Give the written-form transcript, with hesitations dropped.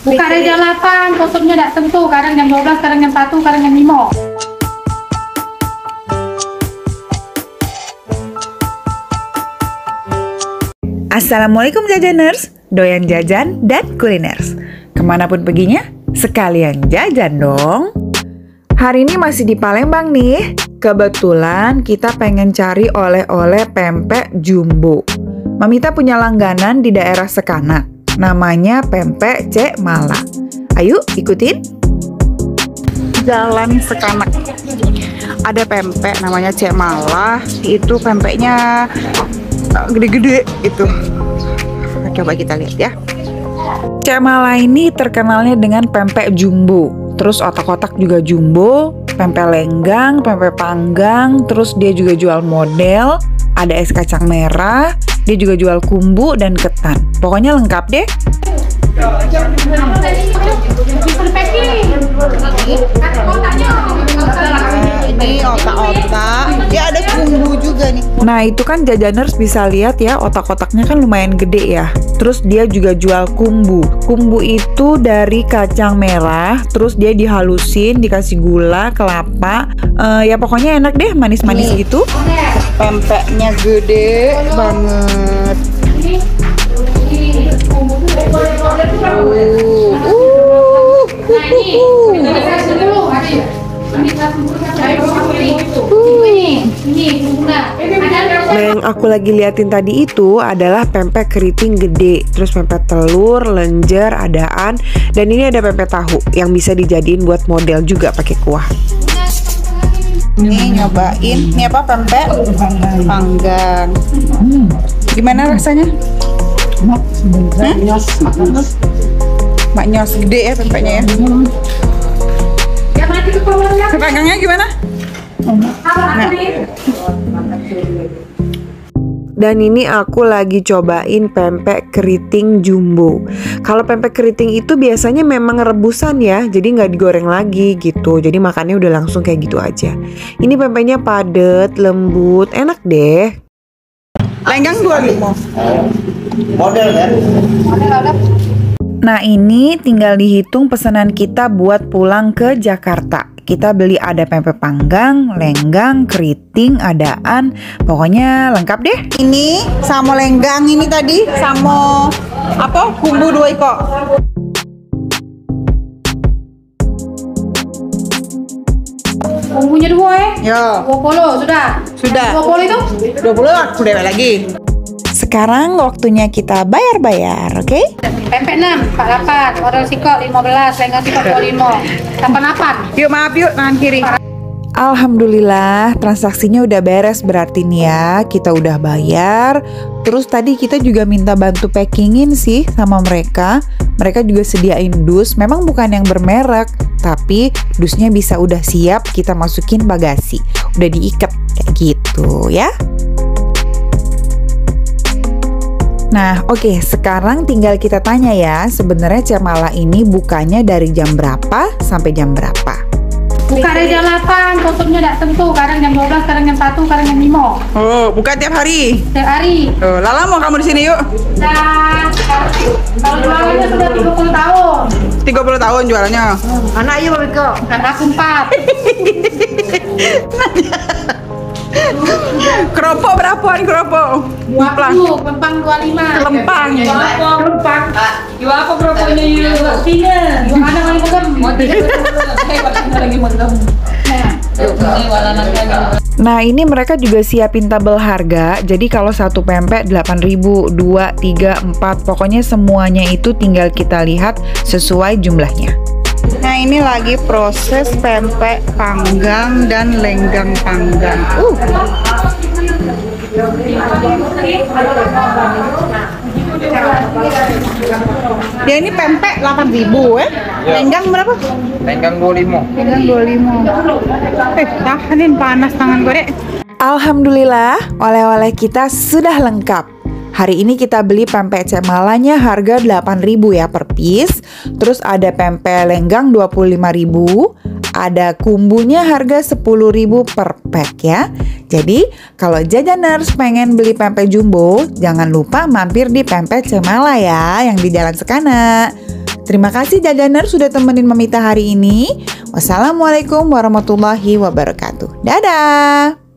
Buka dari jam 8, tutupnya tidak tentu. Kadang jam 12, kadang jam 1, kadang jam 5. Assalamualaikum jajaners, doyan jajan dan kuliners. Kemanapun perginya, sekalian jajan dong. Hari ini masih di Palembang nih. Kebetulan kita pengen cari oleh-oleh pempek jumbo. Mamita punya langganan di daerah Sekanak. Namanya Pempek Cek Mala. Ayo ikutin. Jalan Sekanak. Ada pempek namanya Cek Mala. Itu pempeknya gede-gede itu. Coba kita lihat ya. Cek Mala ini terkenalnya dengan pempek jumbo. Terus otak-otak juga jumbo, pempek lenggang, pempek panggang. Terus dia juga jual model, ada es kacang merah. Dia juga jual kumbu dan ketan. Pokoknya lengkap deh. Ini otak-otak, dia ada kumbu juga nih. Nah itu kan jajaners bisa lihat ya, otak-otaknya kan lumayan gede ya. Terus dia juga jual kumbu. Kumbu itu dari kacang merah, terus dia dihalusin, dikasih gula, kelapa. Ya pokoknya enak deh, manis-manis gitu. Pempeknya gede banget. Nah yang aku lagi liatin tadi itu adalah pempek keriting gede, terus pempek telur, lenjer, adaan, dan ini ada pempek tahu yang bisa dijadiin buat model juga pakai kuah. Nih nyobain, ini apa pempek panggang. Gimana rasanya? Maknyos gede ya pempeknya ya. Pempeknya gimana? Nah. Dan ini aku lagi cobain pempek keriting jumbo. Kalau pempek keriting itu biasanya memang rebusan ya, jadi nggak digoreng lagi gitu. Jadi makannya udah langsung kayak gitu aja. Ini pempeknya padet, lembut, enak deh. Lenggang 25. Model kan? Model ada. Nah ini tinggal dihitung pesanan kita buat pulang ke Jakarta. Kita beli ada pempek panggang, lenggang, keriting, adaan, pokoknya lengkap deh. Ini sama lenggang ini tadi, sama apa? Kumbu 2 ekor. Kumbunya 2 ya? 20 sudah. Sudah. 20 itu? 20 aku dewek lagi. Sekarang waktunya kita bayar-bayar, oke? Okay? Pempek 6, 48, model sikok 15, lenggang sikok 25, 88. Yuk maaf yuk, tangan kiri. Alhamdulillah transaksinya udah beres berarti nih ya, kita udah bayar. Terus tadi kita juga minta bantu packingin sih sama mereka. Mereka juga sediain dus, memang bukan yang bermerek, tapi dusnya bisa udah siap kita masukin bagasi. Udah diikat kayak gitu ya. Nah oke, sekarang tinggal kita tanya ya, sebenarnya Cek Mala ini bukanya dari jam berapa sampai jam berapa? Buka dari jam 8, tutupnya tidak tentu, kadang jam 12, kadang jam 1, kadang jam 5. Oh, buka tiap hari? Tiap hari. Oh, Lala mau kamu di sini yuk? Nah, kalau jualannya sudah 30 tahun. 30 tahun jualannya? Anak iya Bapak Iko? Anak 4. Keropok berapaan keropok? 20, lempang 25. Lempang. Lempang. Jual apa keropoknya yuk? Tiga. Gimana mau menggem? Mau tiga lagi menggem. Nah ini mereka juga siapin tabel harga. Jadi kalau satu pempek 8.000, 2, 3, 4. Pokoknya semuanya itu tinggal kita lihat sesuai jumlahnya. Nah ini lagi proses pempek panggang dan lenggang panggang. Dia ini pempek 8.000 ya. Lenggang berapa? Lenggang 25. Lenggang 25. Tahanin panas tangan gue deh. Alhamdulillah oleh-oleh kita sudah lengkap. Hari ini kita beli pempek Cek Malanya harga 8.000 ya per piece. Terus ada pempek lenggang 25.000, ada kumbunya harga 10.000 per pack ya. Jadi kalau jajaners pengen beli pempek jumbo, jangan lupa mampir di Pempek Cek Mala ya, yang di Jalan Sekanak. Terima kasih Jajaner sudah temenin Mamita hari ini. Wassalamualaikum warahmatullahi wabarakatuh. Dadah!